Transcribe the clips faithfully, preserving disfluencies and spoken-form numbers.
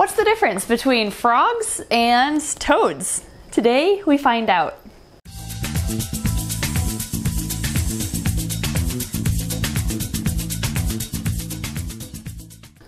What's the difference between frogs and toads? Today we find out.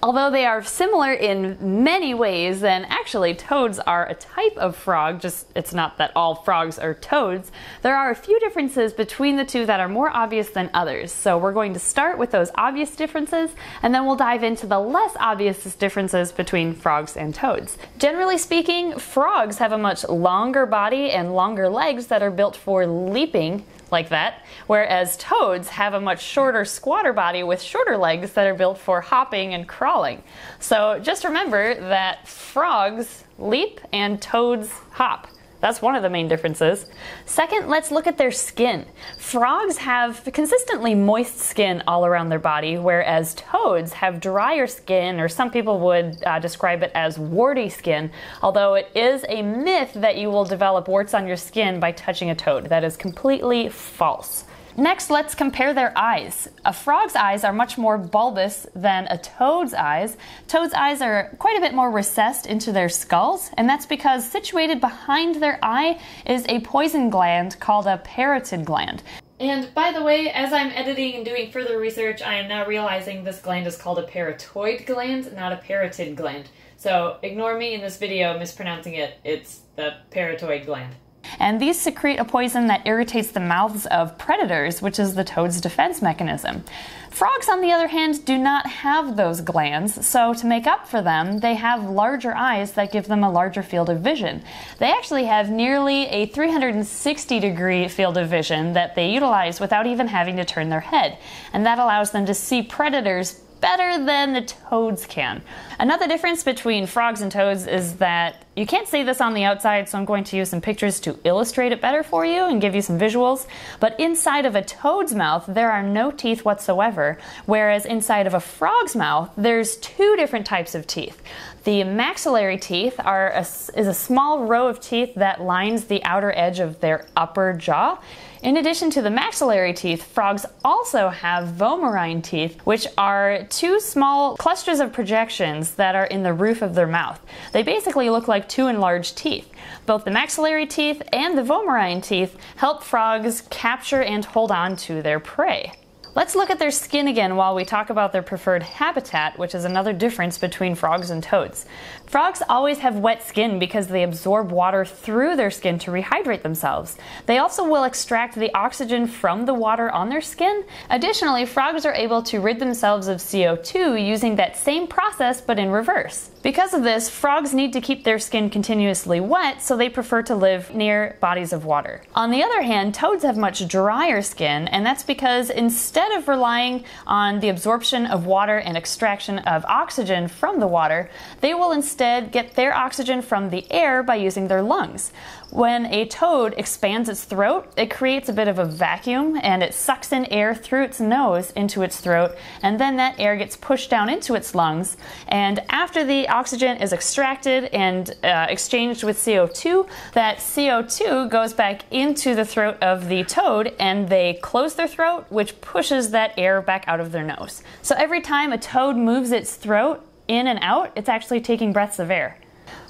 Although they are similar in many ways, then actually toads are a type of frog, just it's not that all frogs are toads. There are a few differences between the two that are more obvious than others. So we're going to start with those obvious differences, and then we'll dive into the less obvious differences between frogs and toads. Generally speaking, frogs have a much longer body and longer legs that are built for leaping, like that, whereas toads have a much shorter, squatter body with shorter legs that are built for hopping and crawling. So just remember that frogs leap and toads hop. That's one of the main differences. Second, let's look at their skin. Frogs have consistently moist skin all around their body, whereas toads have drier skin, or some people would uh, describe it as warty skin, although it is a myth that you will develop warts on your skin by touching a toad. That is completely false. Next, let's compare their eyes. A frog's eyes are much more bulbous than a toad's eyes. Toads' eyes are quite a bit more recessed into their skulls, and that's because situated behind their eye is a poison gland called a parotoid gland. And by the way, as I'm editing and doing further research, I am now realizing this gland is called a parotoid gland, not a parotoid gland. So ignore me in this video mispronouncing it. It's the parotoid gland. And these secrete a poison that irritates the mouths of predators, which is the toad's defense mechanism. Frogs, on the other hand, do not have those glands, so to make up for them, they have larger eyes that give them a larger field of vision. They actually have nearly a three hundred sixty degree field of vision that they utilize without even having to turn their head, and that allows them to see predators better than the toads can. Another difference between frogs and toads is that you can't see this on the outside, so I'm going to use some pictures to illustrate it better for you and give you some visuals. But inside of a toad's mouth, there are no teeth whatsoever, whereas inside of a frog's mouth, there's two different types of teeth. The maxillary teeth are a, is a small row of teeth that lines the outer edge of their upper jaw. In addition to the maxillary teeth, frogs also have vomerine teeth, which are two small clusters of projections that are in the roof of their mouth. They basically look like two enlarged teeth. Both the maxillary teeth and the vomerine teeth help frogs capture and hold on to their prey. Let's look at their skin again while we talk about their preferred habitat, which is another difference between frogs and toads. Frogs always have wet skin because they absorb water through their skin to rehydrate themselves. They also will extract the oxygen from the water on their skin. Additionally, frogs are able to rid themselves of C O two using that same process but in reverse. Because of this, frogs need to keep their skin continuously wet, so they prefer to live near bodies of water. On the other hand, toads have much drier skin, and that's because instead Instead of relying on the absorption of water and extraction of oxygen from the water, they will instead get their oxygen from the air by using their lungs. When a toad expands its throat, it creates a bit of a vacuum and it sucks in air through its nose into its throat, and then that air gets pushed down into its lungs. And after the oxygen is extracted and uh, exchanged with C O two, that C O two goes back into the throat of the toad and they close their throat, which pushes that air back out of their nose. So every time a toad moves its throat in and out, it's actually taking breaths of air.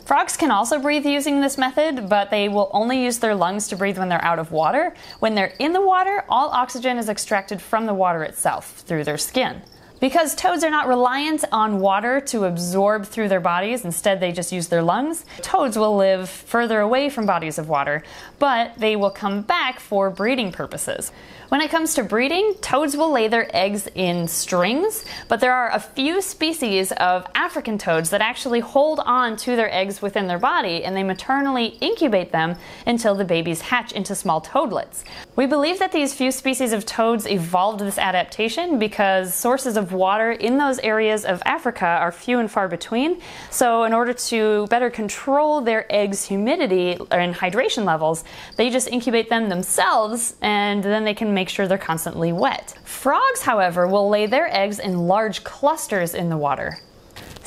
Frogs can also breathe using this method, but they will only use their lungs to breathe when they're out of water. When they're in the water, all oxygen is extracted from the water itself through their skin. Because toads are not reliant on water to absorb through their bodies, instead they just use their lungs, toads will live further away from bodies of water, but they will come back for breeding purposes. When it comes to breeding, toads will lay their eggs in strings, but there are a few species of African toads that actually hold on to their eggs within their body, and they maternally incubate them until the babies hatch into small toadlets. We believe that these few species of toads evolved this adaptation because sources of water in those areas of Africa are few and far between, so in order to better control their eggs' humidity and hydration levels, they just incubate them themselves and then they can make sure they're constantly wet. Frogs, however, will lay their eggs in large clusters in the water.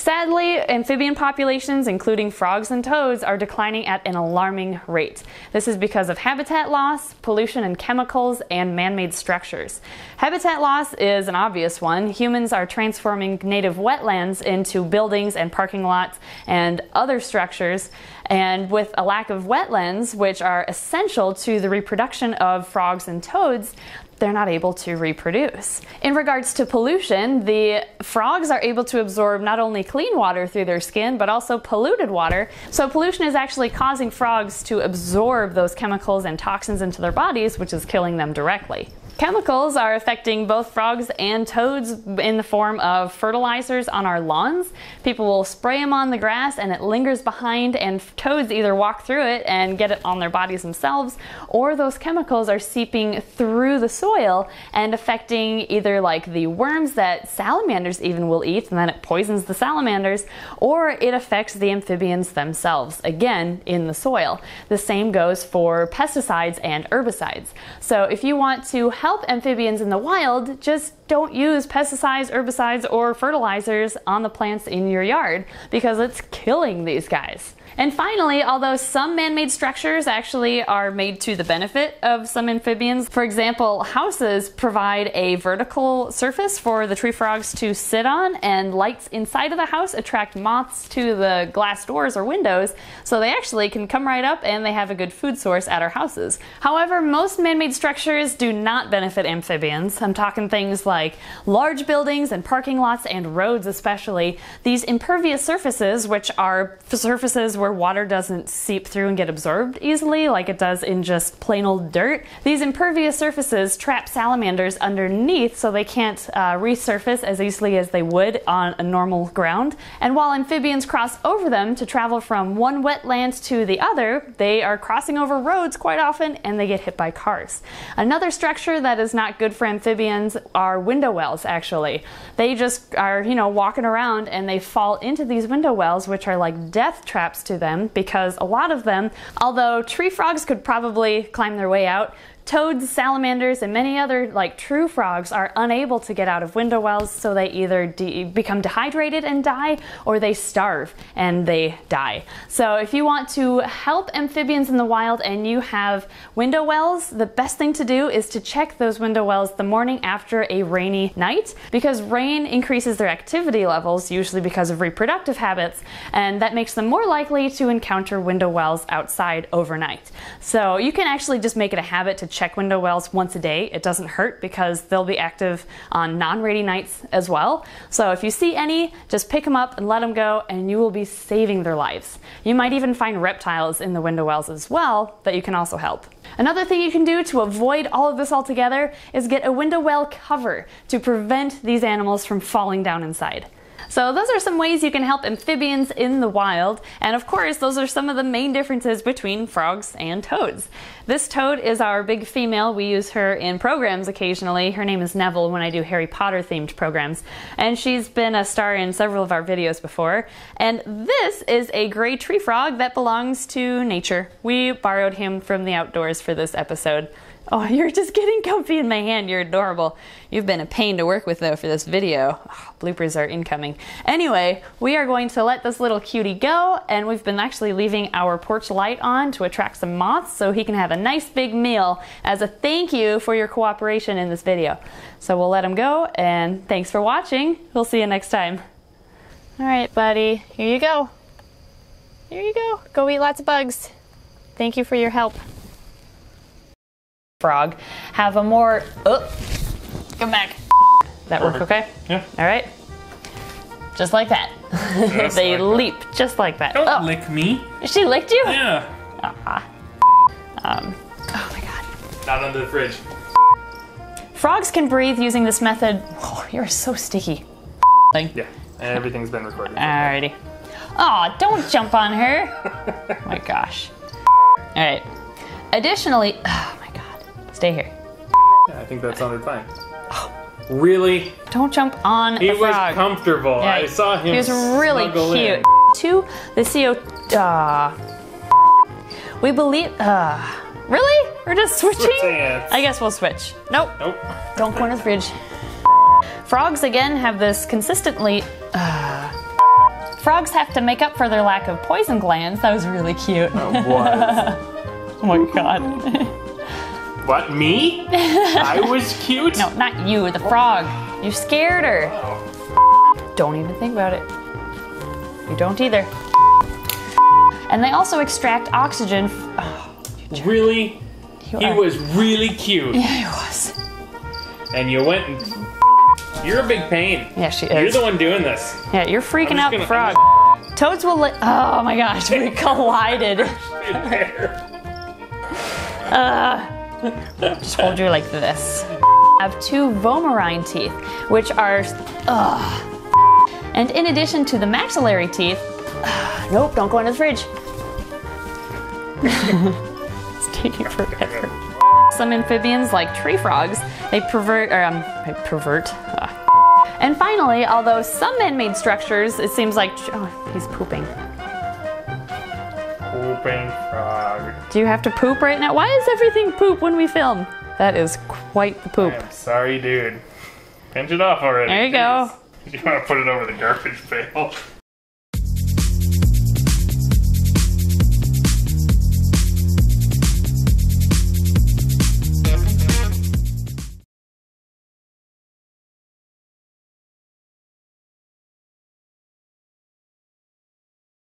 Sadly, amphibian populations, including frogs and toads, are declining at an alarming rate. This is because of habitat loss, pollution and chemicals, and man-made structures. Habitat loss is an obvious one. Humans are transforming native wetlands into buildings and parking lots and other structures, and with a lack of wetlands, which are essential to the reproduction of frogs and toads, they're not able to reproduce. In regards to pollution, the frogs are able to absorb not only clean water through their skin, but also polluted water. So pollution is actually causing frogs to absorb those chemicals and toxins into their bodies, which is killing them directly. Chemicals are affecting both frogs and toads in the form of fertilizers on our lawns. People will spray them on the grass and it lingers behind, and toads either walk through it and get it on their bodies themselves, or those chemicals are seeping through the soil and affecting either like the worms that salamanders even will eat, and then it poisons the salamanders, or it affects the amphibians themselves, again in the soil. The same goes for pesticides and herbicides. So if you want to help help amphibians in the wild, just don't use pesticides, herbicides, or fertilizers on the plants in your yard, because it's killing these guys. And finally, although some man-made structures actually are made to the benefit of some amphibians, for example, houses provide a vertical surface for the tree frogs to sit on, and lights inside of the house attract moths to the glass doors or windows, so they actually can come right up and they have a good food source at our houses. However, most man-made structures do not benefit amphibians. I'm talking things like large buildings and parking lots and roads especially. These impervious surfaces, which are surfaces where where water doesn't seep through and get absorbed easily like it does in just plain old dirt. These impervious surfaces trap salamanders underneath, so they can't uh, resurface as easily as they would on a normal ground. And while amphibians cross over them to travel from one wetland to the other, they are crossing over roads quite often and they get hit by cars. Another structure that is not good for amphibians are window wells, actually. They just are, you know, walking around and they fall into these window wells, which are like death traps to them, because a lot of them, although tree frogs could probably climb their way out, toads, salamanders, and many other like true frogs are unable to get out of window wells, so they either de become dehydrated and die, or they starve and they die. So if you want to help amphibians in the wild and you have window wells, the best thing to do is to check those window wells the morning after a rainy night, because rain increases their activity levels, usually because of reproductive habits, and that makes them more likely to encounter window wells outside overnight. So you can actually just make it a habit to check window wells once a day. It doesn't hurt because they'll be active on non-rainy nights as well. So if you see any, just pick them up and let them go, and you will be saving their lives. You might even find reptiles in the window wells as well that you can also help. Another thing you can do to avoid all of this altogether is get a window well cover to prevent these animals from falling down inside. So those are some ways you can help amphibians in the wild, and of course those are some of the main differences between frogs and toads. This toad is our big female. We use her in programs occasionally. Her name is Neville when I do Harry Potter themed programs, and she's been a star in several of our videos before. And this is a gray tree frog that belongs to nature. We borrowed him from the outdoors for this episode. Oh, you're just getting comfy in my hand. You're adorable. You've been a pain to work with though for this video. Oh, bloopers are incoming. Anyway, we are going to let this little cutie go, and we've been actually leaving our porch light on to attract some moths so he can have a nice big meal as a thank you for your cooperation in this video. So we'll let him go, and thanks for watching. We'll see you next time. All right, buddy, here you go. Here you go. Go eat lots of bugs. Thank you for your help. Frog have a more oh, come back. That work okay? Yeah. All right. Just like that. Just they like leap that. Just like that. Don't oh. lick me. She licked you? Yeah. Uh-huh. Um. Oh my God. Not under the fridge. Frogs can breathe using this method. Oh, you're so sticky. Thing. Yeah. And everything's been recorded. Alrighty. Aw, oh, don't jump on her. Oh my gosh. All right. Additionally. Oh, my stay here. Yeah, I think that sounded fine. Oh. Really? Don't jump on he the frog. He was comfortable. Yeah, I saw him. He was really cute. In. Two, the C O. Uh, we believe. Uh, really? We're just switching? I guess we'll switch. Nope. Nope. Don't go under the fridge. Frogs, again, have this consistently. Uh, Frogs have to make up for their lack of poison glands. That was really cute. That was. Oh my god. What, me? I was cute? No, not you, the frog. You scared her. Oh. Don't even think about it. You don't either. And they also extract oxygen. Oh, really? You he are. was really cute. Yeah, he was. And you went and you're a big pain. Yeah, she is. You're the one doing this. Yeah, you're freaking out gonna, the frog. Just... Toads will li- Oh my gosh, we collided. uh... Just hold you like this. I have two vomerine teeth, which are, ugh. And in addition to the maxillary teeth, uh, nope, don't go into the fridge. It's taking forever. Some amphibians, like tree frogs, they pervert, or um, pervert. Uh. And finally, although some man-made structures, it seems like, oh, he's pooping. Pooping frog. Do you have to poop right now? Why is everything poop when we film? That is quite the poop. I'm sorry, dude. Pinch it off already. There you Jeez. go. You want to put it over the garbage pail.